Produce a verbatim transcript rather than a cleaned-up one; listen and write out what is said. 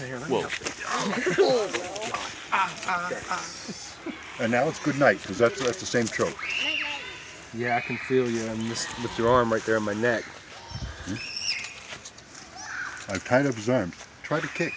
Whoa. Oh, my God. Ah, ah, ah. And now it's good night, because that's, that's the same trope. Yeah, I can feel you I'm just with your arm right there on my neck. Hmm? I've tied up his arms. Try to kick.